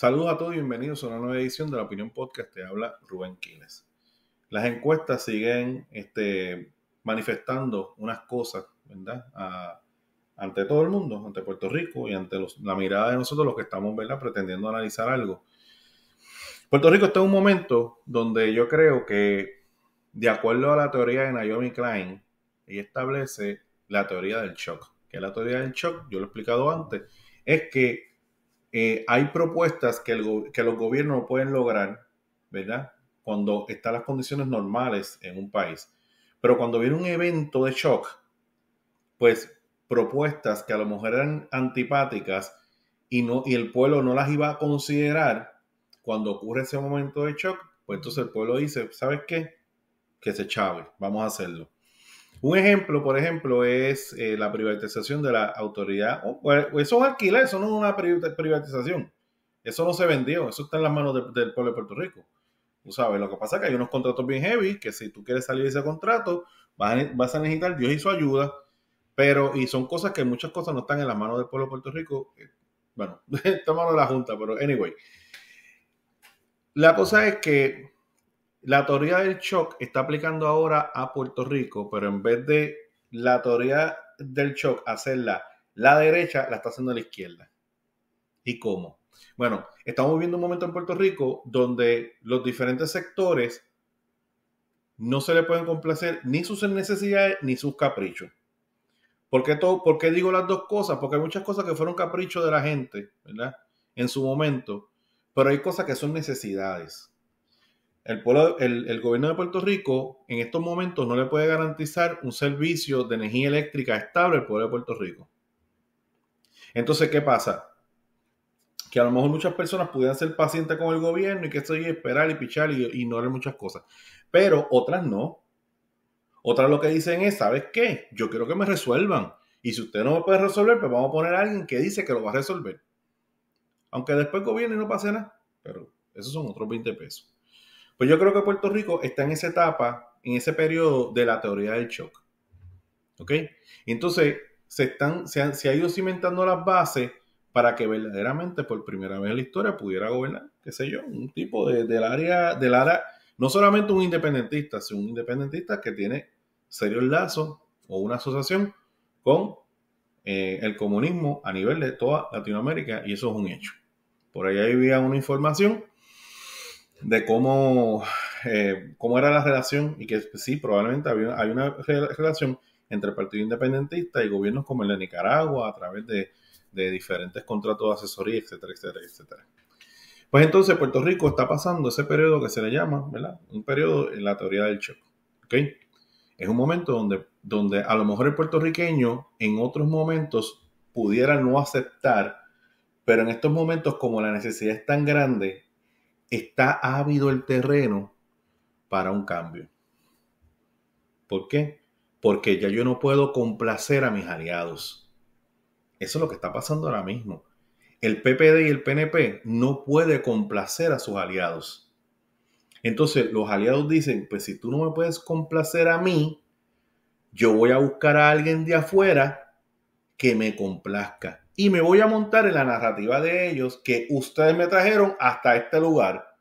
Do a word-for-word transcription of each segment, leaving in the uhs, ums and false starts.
Saludos a todos y bienvenidos a una nueva edición de La Opinión Podcast. Te habla Rubén Quínez. Las encuestas siguen este, manifestando unas cosas, ¿verdad? A, ante todo el mundo, ante Puerto Rico y ante los, la mirada de nosotros los que estamos, ¿verdad?, pretendiendo analizar algo. Puerto Rico está en un momento donde yo creo que, de acuerdo a la teoría de Naomi Klein, ella establece la teoría del shock. Que es la teoría del shock, yo lo he explicado antes, es que eh, hay propuestas que, el, que los gobiernos no pueden lograr, ¿verdad?, cuando están las condiciones normales en un país. Pero cuando viene un evento de shock, pues propuestas que a lo mejor eran antipáticas y, no, y el pueblo no las iba a considerar, cuando ocurre ese momento de shock, pues entonces el pueblo dice, ¿sabes qué? Que se chave, vamos a hacerlo. Un ejemplo, por ejemplo, es eh, la privatización de la autoridad. Oh, eso es alquiler, eso no es una privatización. Eso no se vendió, eso está en las manos de, del pueblo de Puerto Rico. Tú sabes, lo que pasa es que hay unos contratos bien heavy, que si tú quieres salir de ese contrato, vas a, vas a necesitar Dios y su ayuda. Pero, y son cosas que muchas cosas no están en las manos del pueblo de Puerto Rico. Bueno, está en manos de la Junta, pero anyway. La cosa es que la teoría del shock está aplicando ahora a Puerto Rico, pero en vez de la teoría del shock hacerla la derecha, la está haciendo la izquierda. ¿Y cómo? Bueno, estamos viviendo un momento en Puerto Rico donde los diferentes sectores no se le pueden complacer ni sus necesidades ni sus caprichos. ¿Por qué, todo, ¿Por qué digo las dos cosas? Porque hay muchas cosas que fueron caprichos de la gente, ¿verdad?, en su momento, pero hay cosas que son necesidades. El, pueblo, el, el gobierno de Puerto Rico en estos momentos no le puede garantizar un servicio de energía eléctrica estable al pueblo de Puerto Rico. Entonces, ¿qué pasa? Que a lo mejor muchas personas pudieran ser pacientes con el gobierno y que esto iba a esperar y pichar y, y ignorar muchas cosas. Pero otras no. Otras lo que dicen es, ¿sabes qué? Yo quiero que me resuelvan. Y si usted no me puede resolver, pues vamos a poner a alguien que dice que lo va a resolver. Aunque después gobierne y no pase nada. Pero esos son otros veinte pesos. Pues yo creo que Puerto Rico está en esa etapa, en ese periodo de la teoría del shock. ¿Ok? Entonces, se, están, se, han, se ha ido cimentando las bases para que verdaderamente por primera vez en la historia pudiera gobernar, qué sé yo, un tipo de, del, área, del área, no solamente un independentista, sino un independentista que tiene serios lazos o una asociación con eh, el comunismo a nivel de toda Latinoamérica, y eso es un hecho. Por ahí había una información de cómo, eh, cómo era la relación, y que sí, probablemente había, hay una re- relación entre el Partido Independentista y gobiernos como el de Nicaragua, a través de, de diferentes contratos de asesoría, etcétera, etcétera, etcétera. Pues entonces Puerto Rico está pasando ese periodo que se le llama, ¿verdad?, un periodo en la teoría del shock, ¿ok? Es un momento donde, donde a lo mejor el puertorriqueño en otros momentos pudiera no aceptar, pero en estos momentos, como la necesidad es tan grande, está ávido el terreno para un cambio. ¿Por qué? Porque ya yo no puedo complacer a mis aliados. Eso es lo que está pasando ahora mismo. El P P D y el P N P no puede complacer a sus aliados. Entonces los aliados dicen, pues si tú no me puedes complacer a mí, yo voy a buscar a alguien de afuera que me complazca. Y me voy a montar en la narrativa de ellos que ustedes me trajeron hasta este lugar.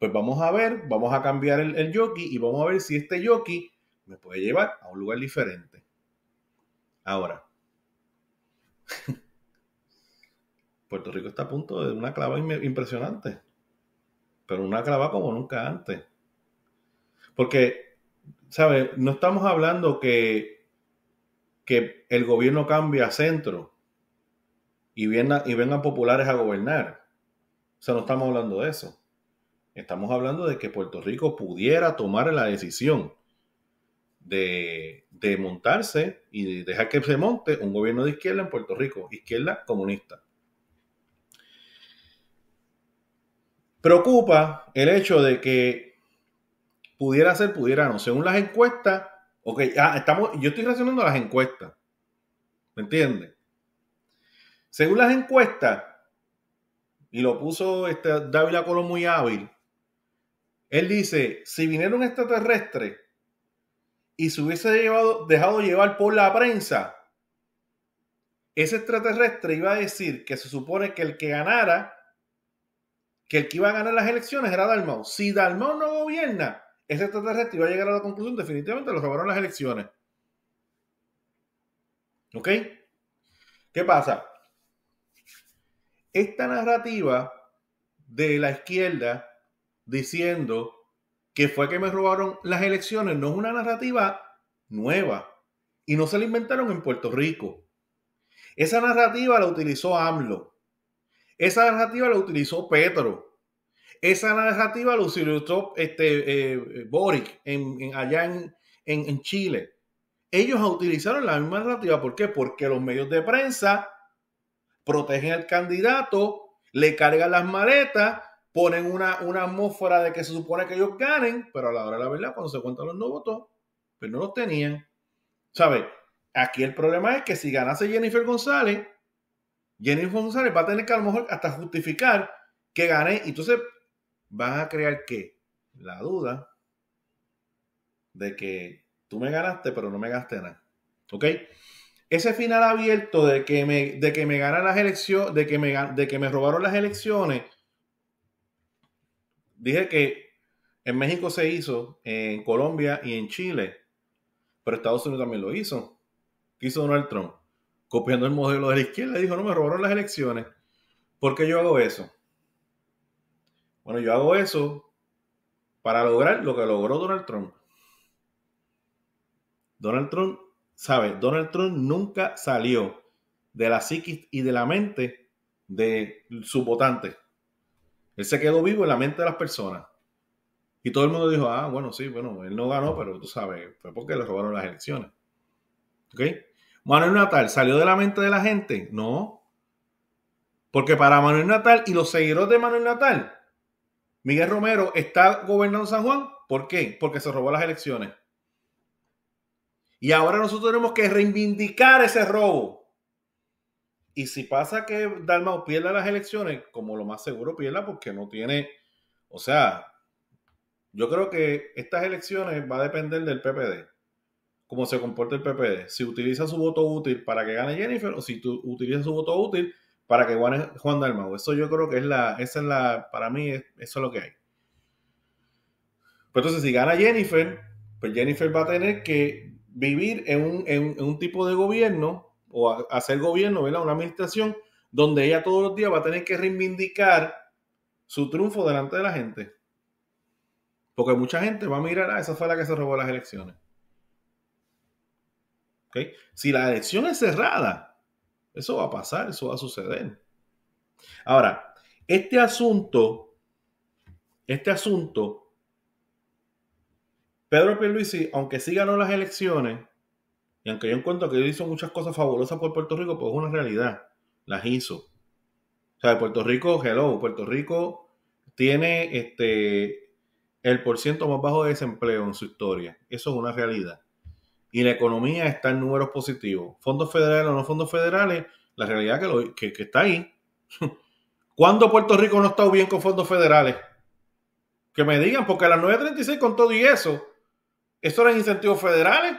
Pues vamos a ver, vamos a cambiar el, el jockey y vamos a ver si este jockey me puede llevar a un lugar diferente. Ahora, Puerto Rico está a punto de una clava impresionante, pero una clava como nunca antes. Porque, ¿sabes? No estamos hablando que, que el gobierno cambie a centro y vengan, y vengan populares a gobernar. O sea, no estamos hablando de eso. Estamos hablando de que Puerto Rico pudiera tomar la decisión de, de montarse y de dejar que se monte un gobierno de izquierda en Puerto Rico, izquierda comunista. Preocupa el hecho de que pudiera ser, pudiera no. Según las encuestas, okay, ah, estamos, yo estoy relacionando las encuestas. ¿Me entiendes? Según las encuestas, y lo puso este David Lacolón muy hábil, él dice, si viniera un extraterrestre y se hubiese llevado, dejado llevar por la prensa, ese extraterrestre iba a decir que se supone que el que ganara que el que iba a ganar las elecciones era Dalmau. Si Dalmau no gobierna, ese extraterrestre iba a llegar a la conclusión, definitivamente lo robaron las elecciones. ¿Ok? ¿Qué pasa? Esta narrativa de la izquierda diciendo que fue que me robaron las elecciones no es una narrativa nueva y no se la inventaron en Puerto Rico. Esa narrativa la utilizó AMLO. Esa narrativa la utilizó Petro. Esa narrativa la utilizó este, eh, Boric en, en, allá en, en, en Chile. Ellos utilizaron la misma narrativa. ¿Por qué? Porque los medios de prensa protegen al candidato, le cargan las maletas, ponen una, una atmósfera de que se supone que ellos ganen, pero a la hora de la verdad, cuando se cuentan los no votos, pues no los tenían. ¿Sabes? Aquí el problema es que si ganase Jennifer González, Jennifer González va a tener que a lo mejor hasta justificar que gané. Entonces van a crear ¿qué? La duda de que tú me ganaste, pero no me gasté nada. ¿Ok? Ese final abierto de que me, de que me ganan las elecciones, de que me, de que me robaron las elecciones. Dije que en México se hizo, en Colombia y en Chile, pero Estados Unidos también lo hizo. ¿Qué hizo Donald Trump? Copiando el modelo de la izquierda, dijo, no, me robaron las elecciones. ¿Por qué yo hago eso? Bueno, yo hago eso para lograr lo que logró Donald Trump. Donald Trump, ¿sabes? Donald Trump nunca salió de la psiquis y de la mente de sus votantes. Él se quedó vivo en la mente de las personas. Y todo el mundo dijo, ah, bueno, sí, bueno, él no ganó, pero tú sabes, fue porque le robaron las elecciones. ¿Ok? Manuel Natal, ¿salió de la mente de la gente? No. Porque para Manuel Natal y los seguidores de Manuel Natal, Miguel Romero está gobernando San Juan. ¿Por qué? Porque se robó las elecciones. Y ahora nosotros tenemos que reivindicar ese robo. Y si pasa que Dalmau pierda las elecciones, como lo más seguro pierda, porque no tiene, o sea, yo creo que estas elecciones va a depender del P P D, cómo se comporta el P P D, si utiliza su voto útil para que gane Jennifer o si tú utiliza su voto útil para que gane Juan Dalmau. Eso yo creo que es la, esa es la, para mí es, eso es lo que hay. Pero entonces si gana Jennifer, pues Jennifer va a tener que vivir en un, en, en un tipo de gobierno o hacer gobierno, ¿verdad? Una administración donde ella todos los días va a tener que reivindicar su triunfo delante de la gente. Porque mucha gente va a mirar, ah, esa fue la que se robó las elecciones. ¿Okay? Si la elección es cerrada, eso va a pasar, eso va a suceder. Ahora, este asunto, este asunto, Pedro Pierluisi, aunque sí ganó las elecciones, y aunque yo encuentro que él hizo muchas cosas fabulosas por Puerto Rico, pues es una realidad. Las hizo. O sea, Puerto Rico, hello, Puerto Rico tiene este, el porciento más bajo de desempleo en su historia. Eso es una realidad. Y la economía está en números positivos. Fondos federales o no fondos federales, la realidad que, lo, que, que está ahí. ¿Cuándo Puerto Rico no está bien con fondos federales? Que me digan, porque a las nueve treinta y seis con todo y eso, ¿eso eran incentivos federales?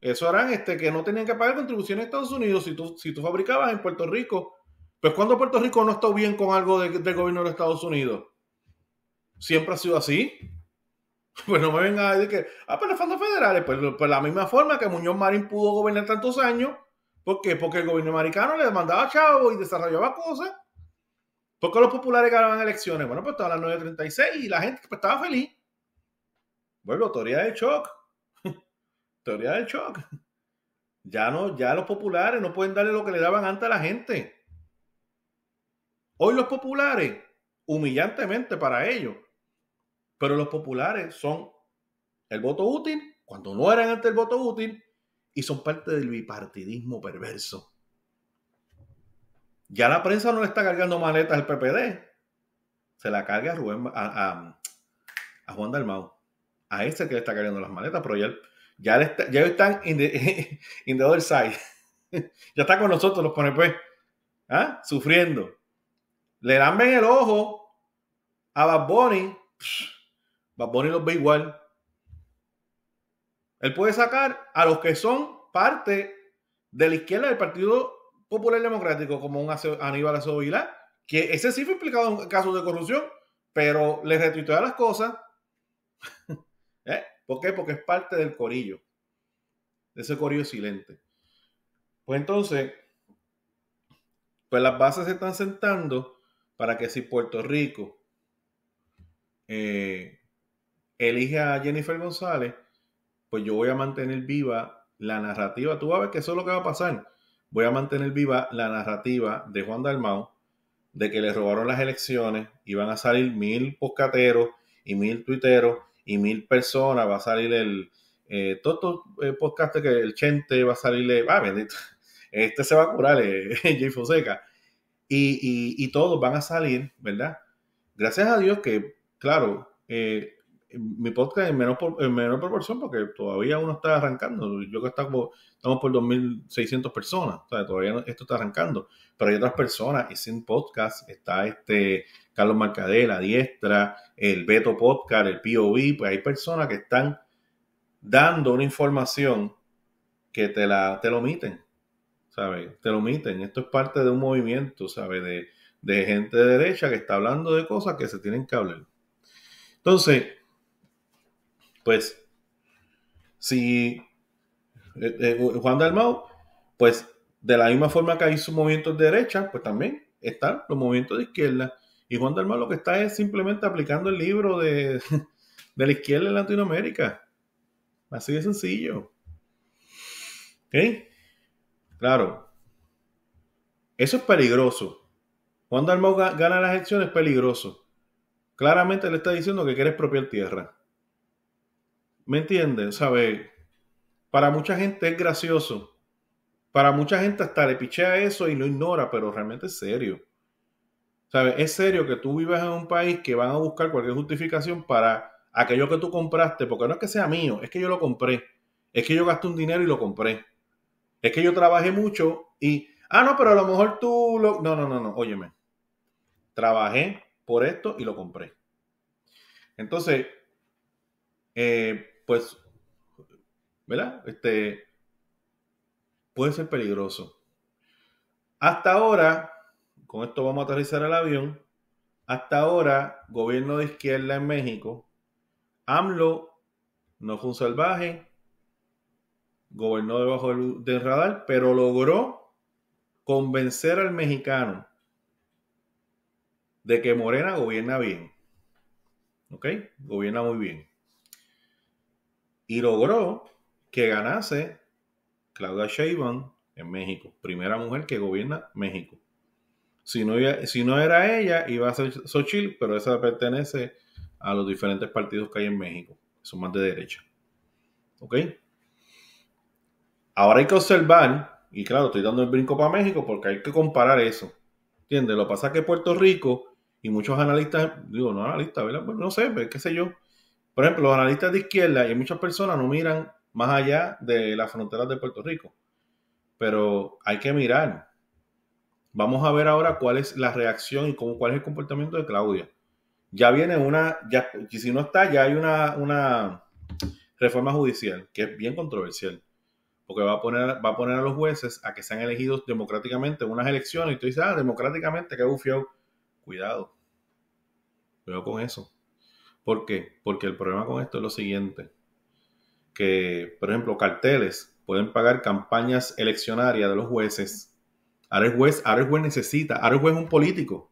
Eso harán este, que no tenían que pagar contribuciones a Estados Unidos si tú, si tú fabricabas en Puerto Rico. Pues cuando Puerto Rico no está bien con algo de, del gobierno de Estados Unidos. Siempre ha sido así. Pues no me vengan a decir que, ah, pero los fondos federales, pues, pues la misma forma que Muñoz Marín pudo gobernar tantos años. ¿Por qué? Porque el gobierno americano le mandaba chavos y desarrollaba cosas. ¿Por qué los populares ganaban elecciones? Bueno, pues estaban las nueve treinta y seis y la gente pues, estaba feliz. Vuelvo, teoría del shock. Teoría del shock. Ya no, ya los populares no pueden darle lo que le daban antes a la gente. Hoy los populares, humillantemente para ellos, pero los populares son el voto útil, cuando no eran antes el voto útil, y son parte del bipartidismo perverso. Ya la prensa no le está cargando maletas al P P D. Se la carga a, Rubén, a, a, a Juan Dalmau. A ese que le está cargando las maletas, pero ya el Ya, está, ya están in the, in the other side. Ya está con nosotros, los pone pues. ¿Ah? Sufriendo. Le lamben el ojo a Bad Bunny. Psh, Bad Bunny los ve igual. Él puede sacar a los que son parte de la izquierda del Partido Popular Democrático, como un Aníbal Acevedo Vilá, que ese sí fue implicado en casos de corrupción, pero le retuitea las cosas. ¿Eh? ¿Por qué? Porque es parte del corillo, de ese corillo silente. Pues entonces, pues las bases se están sentando para que si Puerto Rico eh, elige a Jennifer González, pues yo voy a mantener viva la narrativa. Tú vas a ver que eso es lo que va a pasar. Voy a mantener viva la narrativa de Juan Dalmau, de que le robaron las elecciones y van a salir mil poscateros y mil tuiteros y mil personas. Va a salir el eh, todo eh, podcast que el Chente va a salirle, ah, bendito, este se va a curar, eh, Jay Fonseca. Y, y, y todos van a salir, ¿verdad? Gracias a Dios que, claro, eh, mi podcast en menor, por, en menor proporción, porque todavía uno está arrancando. Yo que está como, estamos por dos mil seiscientas personas, o sea, todavía esto está arrancando. Pero hay otras personas, y sin podcast está este Carlos Marcadela, Diestra, el Beto Podcast, el P O V, pues hay personas que están dando una información que te la te lo omiten, ¿sabes? Te lo omiten. Esto es parte de un movimiento, ¿sabes? De, de gente de derecha que está hablando de cosas que se tienen que hablar. Entonces, pues, si eh, eh, Juan Dalmau, pues de la misma forma que hay sus movimientos de derecha, pues también están los movimientos de izquierda. Y Juan Dalmau lo que está es simplemente aplicando el libro de, de la izquierda en Latinoamérica. Así de sencillo. ¿Ok? Claro. Eso es peligroso. Juan Dalmau gana las elecciones, peligroso. Claramente le está diciendo que quiere expropiar tierra. ¿Me entienden? ¿Sabe? Para mucha gente es gracioso. Para mucha gente hasta le pichea eso y lo ignora, pero realmente es serio. ¿Sabe? Es serio que tú vivas en un país que van a buscar cualquier justificación para aquello que tú compraste, porque no es que sea mío, es que yo lo compré. Es que yo gasté un dinero y lo compré. Es que yo trabajé mucho y... Ah, no, pero a lo mejor tú... Lo... No, no, no, no, óyeme. Trabajé por esto y lo compré. Entonces... Eh, pues, ¿verdad? Este puede ser peligroso. Hasta ahora, con esto vamos a aterrizar el avión. Hasta ahora, gobierno de izquierda en México, AMLO no fue un salvaje, gobernó debajo del, del radar, pero logró convencer al mexicano de que Morena gobierna bien. ¿Ok? Gobierna muy bien. Y logró que ganase Claudia Sheinbaum en México. Primera mujer que gobierna México. Si no, si no era ella, iba a ser Xóchitl, pero esa pertenece a los diferentes partidos que hay en México. Son más de derecha. ¿Ok? Ahora hay que observar, y claro, estoy dando el brinco para México porque hay que comparar eso. ¿Entiendes? Lo que pasa es que Puerto Rico y muchos analistas, digo, no analistas, ¿verdad? Bueno, no sé, qué sé yo. Por ejemplo, los analistas de izquierda y muchas personas no miran más allá de las fronteras de Puerto Rico. Pero hay que mirar. Vamos a ver ahora cuál es la reacción y cómo, cuál es el comportamiento de Claudia. Ya viene una, ya, si no está, ya hay una, una reforma judicial que es bien controversial. Porque va a poner, va a poner a los jueces a que sean elegidos democráticamente en unas elecciones. Y tú dices, ah, democráticamente, qué bufiado. Cuidado. Cuidado con eso. ¿Por qué? Porque el problema con esto es lo siguiente, que, por ejemplo, carteles pueden pagar campañas eleccionarias de los jueces. Ahora el juez, ahora el juez necesita, ahora el juez es un político.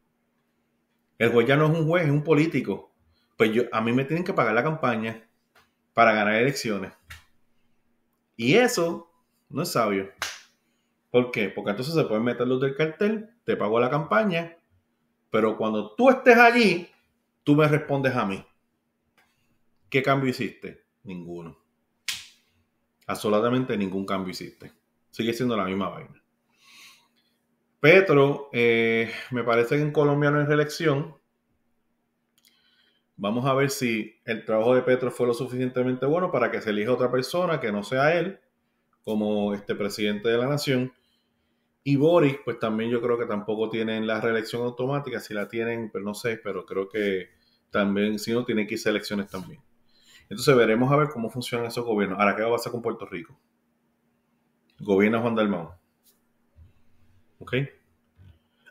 El juez ya no es un juez, es un político. Pues yo, a mí me tienen que pagar la campaña para ganar elecciones. Y eso no es sabio. ¿Por qué? Porque entonces se pueden meter los del cartel, te pago la campaña, pero cuando tú estés allí, tú me respondes a mí. ¿Qué cambio hiciste? Ninguno. Absolutamente ningún cambio hiciste. Sigue siendo la misma vaina. Petro, eh, me parece que en Colombia no hay reelección. Vamos a ver si el trabajo de Petro fue lo suficientemente bueno para que se elija otra persona que no sea él, como este presidente de la nación. Y Boric, pues también yo creo que tampoco tienen la reelección automática. Si la tienen, pero no sé, pero creo que también, si no, tienen que irse a elecciones también. Entonces veremos a ver cómo funcionan esos gobiernos. Ahora, ¿qué va a pasar con Puerto Rico? Gobierna Juan Dalmau. ¿Ok?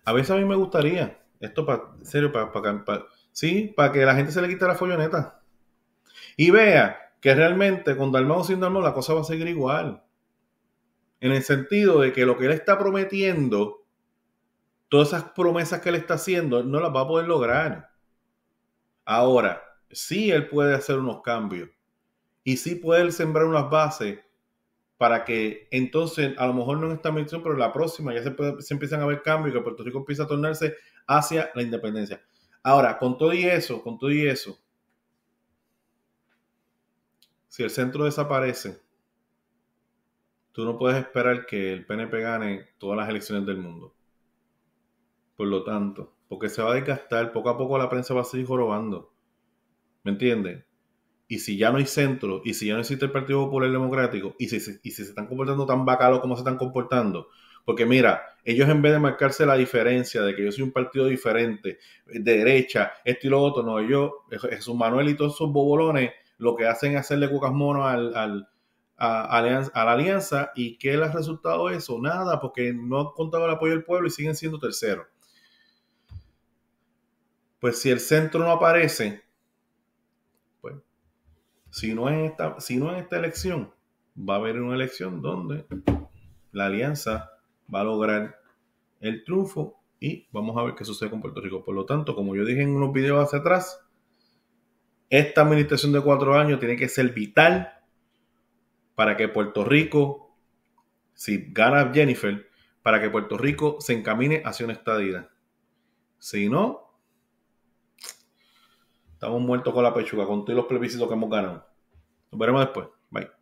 A veces a mí me gustaría, Esto para, en serio, para, para, para, sí, para que la gente se le quite la folloneta. Y vea que realmente con Dalmau o sin Dalmau la cosa va a seguir igual. En el sentido de que lo que él está prometiendo, todas esas promesas que él está haciendo, él no las va a poder lograr. Ahora, sí él puede hacer unos cambios. Y sí puede sembrar unas bases para que entonces, a lo mejor no en esta misión, pero en la próxima ya se, puede, se empiezan a ver cambios y que Puerto Rico empieza a tornarse hacia la independencia. Ahora, con todo y eso, con todo y eso, si el centro desaparece, tú no puedes esperar que el P N P gane todas las elecciones del mundo. Por lo tanto, porque se va a desgastar, poco a poco la prensa va a seguir jorobando. ¿Me entiendes? Y si ya no hay centro, y si ya no existe el Partido Popular Democrático, y si, y si se están comportando tan bacalos como se están comportando, porque mira, ellos en vez de marcarse la diferencia de que yo soy un partido diferente, de derecha, esto y lo otro, no, ellos, Jesús Manuel y todos esos bobolones, lo que hacen es hacerle cucas monos al... al A, alianza, a la alianza, y ¿qué les ha resultado eso? Nada, porque no han contado el apoyo del pueblo y siguen siendo terceros. Pues si el centro no aparece, pues, si no en esta, si no en esta elección, va a haber una elección donde la alianza va a lograr el triunfo y vamos a ver qué sucede con Puerto Rico. Por lo tanto, como yo dije en unos videos hacia atrás, esta administración de cuatro años tiene que ser vital para que Puerto Rico, si gana Jennifer, para que Puerto Rico se encamine hacia una estadidad. Si no, estamos muertos con la pechuga, con todos los plebiscitos que hemos ganado. Nos veremos después. Bye.